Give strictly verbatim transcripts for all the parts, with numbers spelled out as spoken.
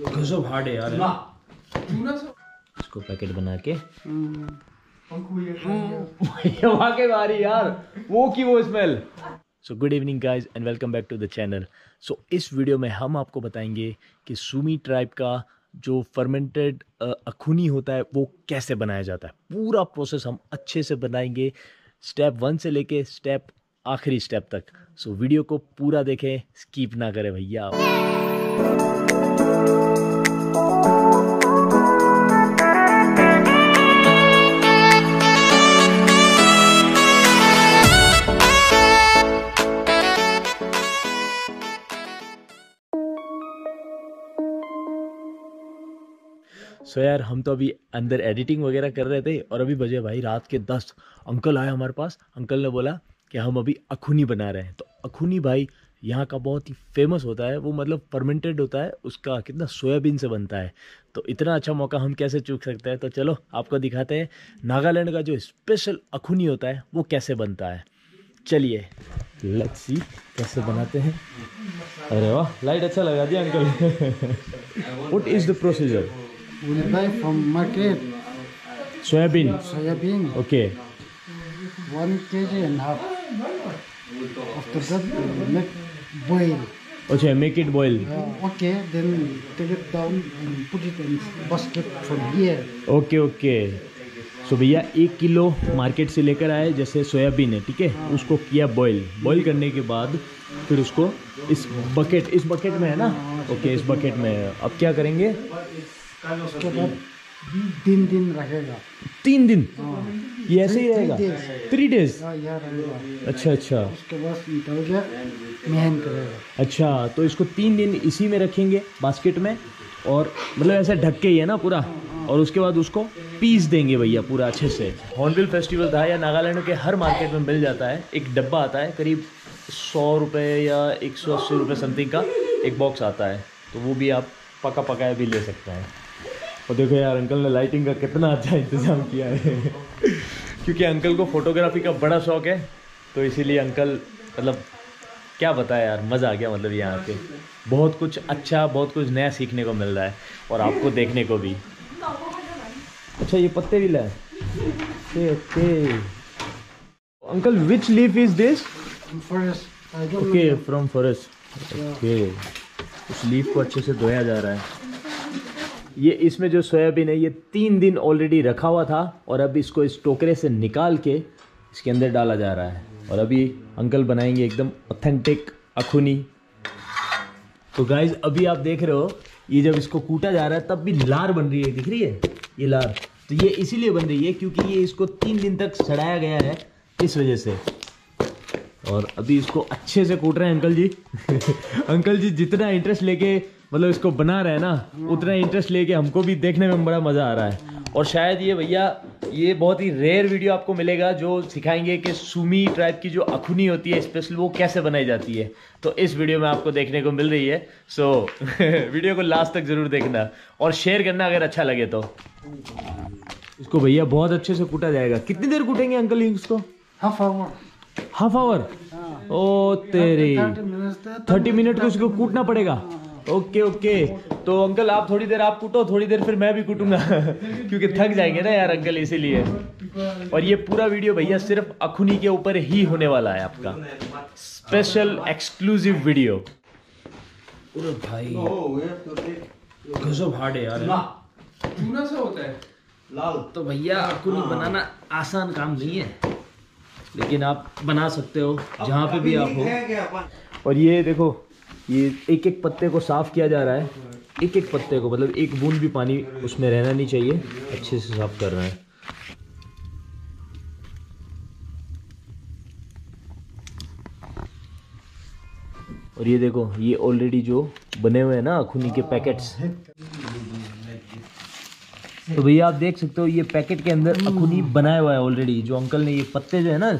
गजब हार्ड है यार। इसको पैकेट बना के वाकई भारी यार वो की वो smell. So good evening guys and welcome back to the channel. So इस वीडियो में हम आपको बताएंगे कि सुमी ट्राइब का जो फर्मेंटेड अखूनी होता है वो कैसे बनाया जाता है। पूरा प्रोसेस हम अच्छे से बनाएंगे, स्टेप वन से लेके स्टेप आखिरी स्टेप तक। सो so, वीडियो को पूरा देखें, स्किप ना करें भैया। सो so, यार हम तो अभी अंदर एडिटिंग वगैरह कर रहे थे और अभी बजे भाई रात के दस। अंकल आए हमारे पास, अंकल ने बोला कि हम अभी अखूनी बना रहे हैं। तो अखूनी भाई यहाँ का बहुत ही फेमस होता है, वो मतलब फर्मेंटेड होता है, उसका कितना सोयाबीन से बनता है। तो इतना अच्छा मौका हम कैसे चूक सकते हैं। तो चलो आपको दिखाते हैं नागालैंड का जो स्पेशल अखूनी होता है वो कैसे बनता है। चलिए लेट्स सी कैसे बनाते हैं। अरे वाह लाइट अच्छा लगा दिया uncle. What is the procedure? We buy from market soybean soybean okay one kg and half. After that make boil. Okay, make it boil. Uh, okay, then take it down and put it in basket from here. Okay okay. So भैया एक kilo market से लेकर आए, जैसे soybean है ठीक है, उसको किया बॉईल। बॉईल करने के बाद फिर उसको इस बकेट इस बकेट में है ना, ओके okay, इस बकेट में है। अब क्या करेंगे? उसके बाद तीन दिन रहेगा। तीन दिन ये ऐसे ही रहेगा? Three days. अच्छा अच्छा। उसके बाद निकल गया मेहन करेगा। अच्छा तो इसको तीन दिन इसी में रखेंगे बास्केट में, और मतलब ऐसे ढक के ही है ना पूरा, और उसके बाद उसको पीस देंगे भैया पूरा अच्छे से। हॉर्नबिल फेस्टिवल था या नागालैंड के हर मार्केट में मिल जाता है। एक डब्बा आता है करीब सौ रुपये या एक सौ अस्सी रुपये समथिंग का एक बॉक्स आता है, तो वो भी आप पका पकाया भी ले सकते हैं। और देखो यार अंकल ने लाइटिंग का कितना अच्छा इंतज़ाम किया है। क्योंकि अंकल को फोटोग्राफी का बड़ा शौक है, तो इसीलिए अंकल मतलब क्या बताया यार, मज़ा आ गया। मतलब यहाँ आके बहुत कुछ अच्छा, बहुत कुछ नया सीखने को मिल रहा है और आपको देखने को भी। अच्छा ये पत्ते भी लाए okay. Uncle which leaf is this? Okay from forest okay. उस लीफ को अच्छे से धोया जा रहा है। ये इसमें जो सोयाबीन है ये तीन दिन ऑलरेडी रखा हुआ था, और अब इसको इस टोकरे से निकाल के इसके अंदर डाला जा रहा है। और अभी अंकल बनाएंगे एकदम ऑथेंटिक अखूनी। तो गाइज अभी आप देख रहे हो ये जब इसको कूटा जा रहा है तब भी लार बन रही है, दिख रही है ये लार। तो ये इसीलिए बन रही है क्योंकि ये इसको तीन दिन तक सड़ाया गया है, इस वजह से। और अभी इसको अच्छे से कूट रहे हैं अंकल जी। अंकल जी जितना इंटरेस्ट लेके मतलब इसको बना रहे हैं ना, उतना इंटरेस्ट लेके हमको भी देखने में बड़ा मज़ा आ रहा है। और शायद ये भैया ये बहुत ही रेयर वीडियो आपको मिलेगा जो सिखाएंगे कि सुमी ट्राइब की जो अखूनी होती है स्पेशल वो कैसे बनाई जाती है, तो इस वीडियो में आपको देखने को मिल रही है। सो वीडियो को लास्ट तक ज़रूर देखना और शेयर करना अगर अच्छा लगे तो। इसको भैया बहुत अच्छे से कूटा जाएगा। कितनी देर कूटेंगे अंकल इसको? Half hour. हाफ आवर ओ तेरी थर्टी मिनट को इसको कूटना पड़ेगा। ओके ओके तो अंकल आप थोड़ी देर आप कूटो, थोड़ी देर फिर मैं भी कूटूंगा। क्योंकि थक जाएंगे ना यार अंकल, इसीलिए। और ये पूरा वीडियो भैया सिर्फ अखूनी के ऊपर ही होने वाला है आपका, स्पेशल एक्सक्लूसिव वीडियो। अरे भाई गजब हार्ड है यार। चूना से होता है लाल। तो भैया अखूनी बनाना आसान काम नहीं है, लेकिन आप बना सकते हो जहाँ पे भी आप हो। और ये देखो ये एक एक पत्ते को साफ़ किया जा रहा है, एक एक पत्ते को, मतलब एक बूंद भी पानी उसमें रहना नहीं चाहिए, अच्छे से साफ कर रहे हैं। और ये देखो ये ऑलरेडी जो बने हुए हैं ना अखूनी के पैकेट्स, तो भैया आप देख सकते हो ये पैकेट के अंदर अखूनी बनाया हुआ है ऑलरेडी। जो अंकल ने ये पत्ते जो है ना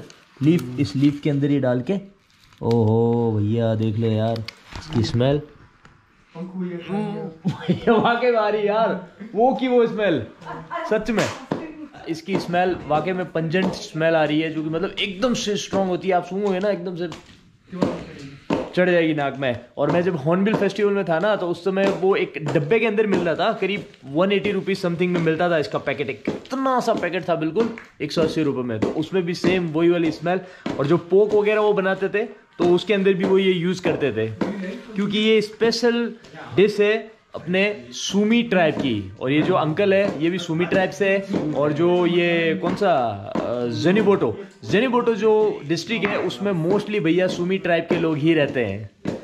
लीफ, इस लीफ के अंदर ये डाल के, ओहो भैया देख लो यार इसकी स्मेल वाकई भारी यार वो की वो स्मेल। सच में इसकी स्मेल वाकई में पंजेंट स्मेल आ रही है, जो कि मतलब एकदम से स्ट्रांग होती है। आप सूंघोगे ना एकदम से चढ़ जाएगी नाक में। और मैं जब हॉर्नबिल फेस्टिवल में था ना तो उस समय वो एक डब्बे के अंदर मिल रहा था, करीब वन एटी रुपीज समथिंग में मिलता था इसका पैकेट, एक कितना सा पैकेट था बिल्कुल एक सौ अस्सी रुपये में। तो उसमें भी सेम वही वाली स्मेल, और जो पोक वगैरह वो बनाते थे तो उसके अंदर भी वो ये यूज़ करते थे, क्योंकि ये स्पेशल डिश है अपने सुमी ट्राइब की। और ये जो अंकल है ये भी सुमी ट्राइब से है, और जो ये कौन सा जेनिबोटो जेनिबोटो जो डिस्ट्रिक्ट है उसमें मोस्टली भैया सुमी ट्राइब के लोग ही रहते हैं।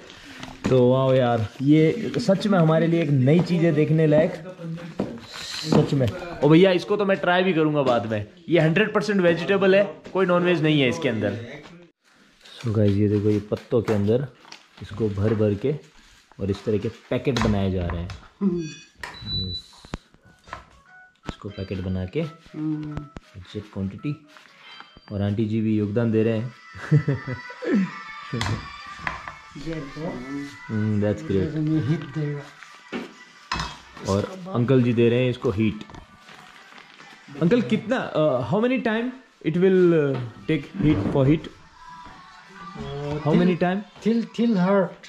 तो वाह यार, ये सच में हमारे लिए एक नई चीज़ है देखने लायक सच में। और भैया इसको तो मैं ट्राई भी करूँगा बाद में। ये हंड्रेड परसेंट वेजिटेबल है, कोई नॉनवेज नहीं है इसके अंदर। सो गाइस ये देखो, ये पत्तों के अंदर इसको भर भर के और इस तरह के पैकेट बनाए जा रहे हैं। इसको पैकेट बना के एग्जैक्ट क्वांटिटी, और आंटी जी भी योगदान दे रहे हैं। That's great. और अंकल जी दे रहे हैं इसको हीट। अंकल कितना, how many time it will take heat for heat? How till, many time? Till till hard.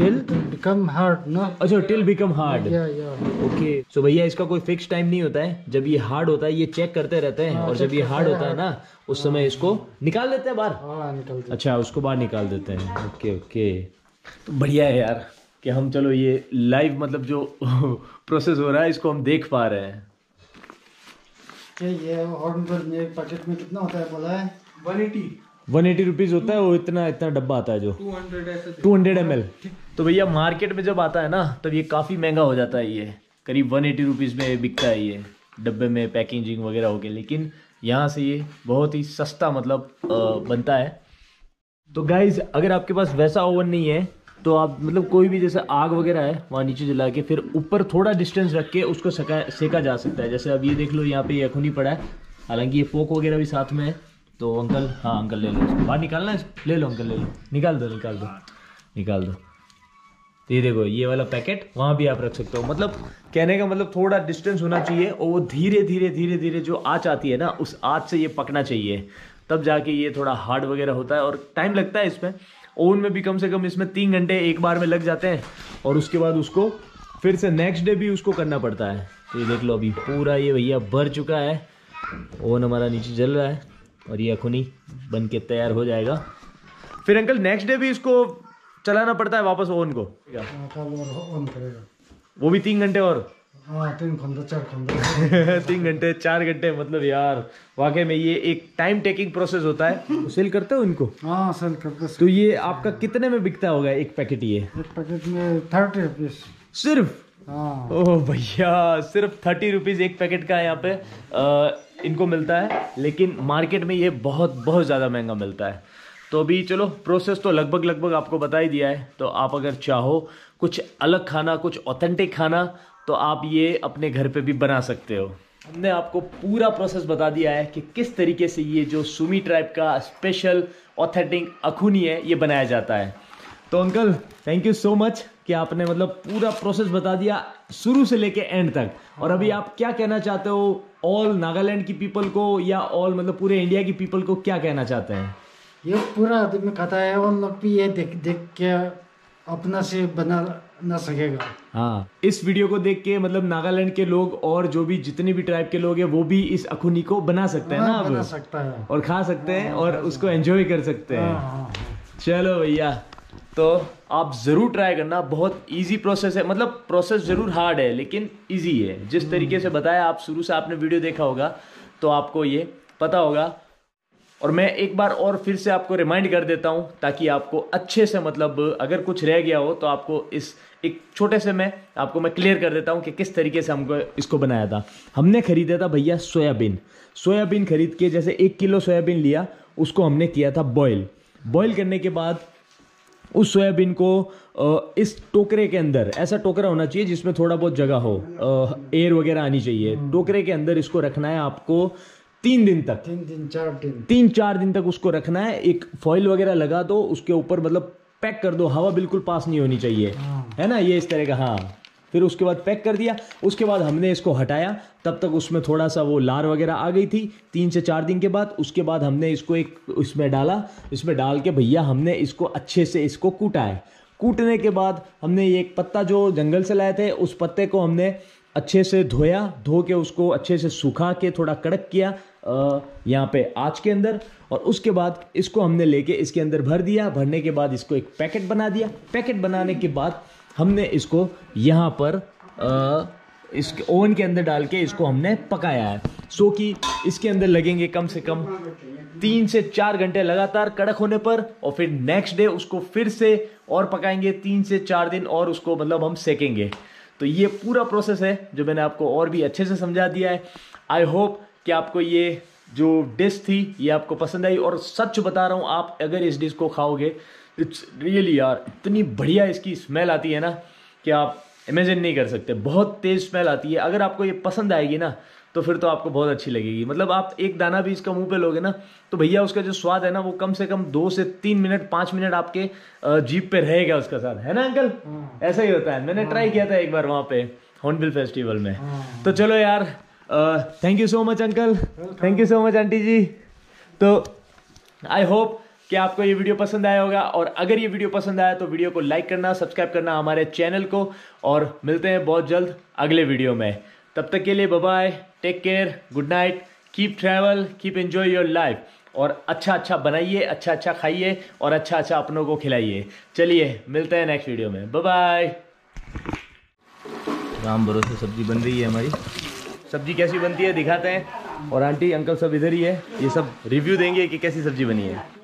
Till become hard, no? अच्छा, till become hard. Yeah, yeah. Okay. So भैया इसका कोई फिक्स टाइम नहीं होता है, जब ये हार्ड होता है ये चेक करते रहते हैं, और जब ये हार्ड होता है ना उस समय इसको निकाल देते हैं बाहर। निकाल अच्छा, उसको बाहर निकाल देते हैं। ओके ओके, तो बढ़िया है यार कि हम चलो ये लाइव मतलब जो प्रोसेस हो रहा है इसको हम देख पा रहे हैं। ये हॉर्नबिल में पैकेट में कितना होता है बोला है? One eighty one eighty rupees होता है वो, इतना इतना डब्बा आता है जो टू हंड्रेड एम एल। तो भैया मार्केट में जब आता है ना तब ये काफ़ी महंगा हो जाता है, ये करीब वन एटी रुपीज में बिकता है ये डब्बे में पैकेजिंग वगैरह हो गई, लेकिन यहाँ से ये बहुत ही सस्ता मतलब आ, बनता है। तो गाइज अगर आपके पास वैसा ओवन नहीं है तो आप मतलब कोई भी जैसे आग वगैरह है वहाँ नीचे जला के फिर ऊपर थोड़ा डिस्टेंस रख के उसको सका सेका जा सकता है। जैसे अब ये देख लो यहाँ पर ये अखुनी पड़ा है, हालांकि ये पोक वगैरह भी साथ में है। तो अंकल, हाँ अंकल ले लो, बाहर निकालना है, ले लो अंकल ले लो, निकाल दो निकाल दो निकाल दो। तो ये देखो ये वाला पैकेट वहाँ भी आप रख सकते हो, मतलब कहने का मतलब थोड़ा डिस्टेंस होना चाहिए, और वो धीरे धीरे धीरे धीरे जो आँच आती है ना उस आँच से ये पकना चाहिए, तब जाके ये थोड़ा हार्ड वगैरह होता है। और टाइम लगता है इसमें, ओवन में भी कम से कम इसमें तीन घंटे एक बार में लग जाते हैं, और उसके बाद उसको फिर से नेक्स्ट डे भी उसको करना पड़ता है। तो ये देख लो अभी पूरा ये भैया भर चुका है, ओवन हमारा नीचे जल रहा है, और ये अखुनी बन के तैयार हो जाएगा। फिर अंकल नेक्स्ट डे भी इसको चलाना पड़ता है वापस ओवन को, ओन करेगा वो भी तीन घंटे और हाँ, तीन घंटे चार घंटे तीन घंटे चार घंटे मतलब यार वाकई में ये एक टाइम टेकिंग प्रोसेस होता है। सेल करते हो इनको? हाँ सेल करते। तो ये आपका कितने में बिकता होगा एक पैकेट? ये एक पैकेट में थर्टी रुपीज सिर्फ। हाँ। ओह भैया सिर्फ थर्टी रुपीज एक पैकेट का यहाँ पे आ, इनको मिलता है, लेकिन मार्केट में ये बहुत बहुत ज़्यादा महंगा मिलता है। तो अभी चलो प्रोसेस तो लगभग लगभग आपको बता ही दिया है। तो आप अगर चाहो कुछ अलग खाना, कुछ ऑथेंटिक खाना, तो आप ये अपने घर पे भी बना सकते हो। हमने आपको पूरा प्रोसेस बता दिया है कि किस तरीके से ये जो सुमी ट्राइब का स्पेशल ऑथेंटिक अखुनी है ये बनाया जाता है। तो uncle thank you so much कि आपने मतलब पूरा प्रोसेस बता दिया शुरू से लेके एंड तक। और अभी आप क्या कहना चाहते हो ऑल नागालैंड की पीपल को, या ऑल मतलब पूरे इंडिया की पीपल को क्या कहना चाहते हैं? ये पूरा आदमी खाता है और लोग भी ये देख देख के अपना से बना ना सकेगा। हाँ, इस वीडियो को देख के मतलब नागालैंड के लोग और जो भी जितने भी ट्राइब के लोग हैं वो भी इस अखुनी को बना सकते हैं ना, बना सकता है और खा सकते हैं और उसको एंजॉय कर सकते हैं। चलो भैया तो आप ज़रूर ट्राई करना, बहुत इजी प्रोसेस है, मतलब प्रोसेस ज़रूर हार्ड है लेकिन इजी है। जिस तरीके से बताया आप, शुरू से आपने वीडियो देखा होगा तो आपको ये पता होगा। और मैं एक बार और फिर से आपको रिमाइंड कर देता हूँ ताकि आपको अच्छे से मतलब अगर कुछ रह गया हो तो आपको इस एक छोटे से में आपको मैं क्लियर कर देता हूँ कि किस तरीके से हमको इसको बनाया था। हमने खरीदा था भैया सोयाबीन, सोयाबीन खरीद के जैसे एक किलो सोयाबीन लिया, उसको हमने किया था बॉयल। बॉयल करने के बाद उस सोयाबीन को इस टोकरे के अंदर, ऐसा टोकरा होना चाहिए जिसमें थोड़ा बहुत जगह हो, एयर वगैरह आनी चाहिए, टोकरे के अंदर इसको रखना है आपको तीन दिन तक, तीन दिन चार दिन तीन चार दिन तक उसको रखना है। एक फॉइल वगैरह लगा दो उसके ऊपर, मतलब पैक कर दो, हवा बिल्कुल पास नहीं होनी चाहिए, है ना, ये इस तरह का। हाँ फिर उसके बाद पैक कर दिया। उसके बाद हमने इसको हटाया, तब तक उसमें थोड़ा सा वो लार वगैरह आ गई थी तीन से चार दिन के बाद। उसके बाद हमने इसको एक इसमें डाला, इसमें डाल के भैया हमने इसको अच्छे से इसको कूटा है। कूटने के बाद हमने ये एक पत्ता जो जंगल से लाए थे उस पत्ते को हमने अच्छे से धोया, धो के उसको अच्छे से सुखा के थोड़ा कड़क किया यहाँ पे आँच के अंदर, और उसके बाद इसको हमने लेके इसके अंदर भर दिया। भरने के बाद इसको एक पैकेट बना दिया। पैकेट बनाने के बाद हमने इसको यहाँ पर आ, इस ओवन के अंदर डाल के इसको हमने पकाया है। सो कि इसके अंदर लगेंगे कम से कम तीन से चार घंटे लगातार कड़क होने पर, और फिर नेक्स्ट डे उसको फिर से और पकाएंगे तीन से चार दिन और उसको मतलब हम सेकेंगे। तो ये पूरा प्रोसेस है जो मैंने आपको और भी अच्छे से समझा दिया है। आई होप कि आपको ये जो डिश थी ये आपको पसंद आई, और सच बता रहा हूँ आप अगर इस डिश को खाओगे इट्स रियली यार इतनी बढ़िया इसकी स्मेल आती है ना कि आप इमेजिन नहीं कर सकते, बहुत तेज़ स्मेल आती है। अगर आपको ये पसंद आएगी ना तो फिर तो आपको बहुत अच्छी लगेगी, मतलब आप एक दाना भी इसका मुंह पे लोगे ना तो भैया उसका जो स्वाद है ना वो कम से कम दो से तीन मिनट पाँच मिनट आपके जीभ पे रहेगा उसका साथ, है ना अंकल? ऐसा ही होता है, मैंने ट्राई किया था एक बार वहाँ पे हॉर्नबिल फेस्टिवल में। तो चलो यार, thank you so much uncle, thank you so much aunty ji. तो आई होप कि आपको ये वीडियो पसंद आया होगा, और अगर ये वीडियो पसंद आया तो वीडियो को लाइक करना, सब्सक्राइब करना हमारे चैनल को, और मिलते हैं बहुत जल्द अगले वीडियो में। तब तक के लिए bye bye, take care, good night, keep travel, keep enjoy your life, और अच्छा अच्छा बनाइए, अच्छा अच्छा खाइए, और अच्छा अच्छा अपनों को खिलाइए। चलिए मिलते हैं नेक्स्ट वीडियो में, बाय बाय। राम भरोसे सब्जी बन रही है हमारी, सब्जी कैसी बनती है दिखाते हैं, और आंटी अंकल सब इधर ही है, ये सब रिव्यू देंगे कि कैसी सब्जी बनी है।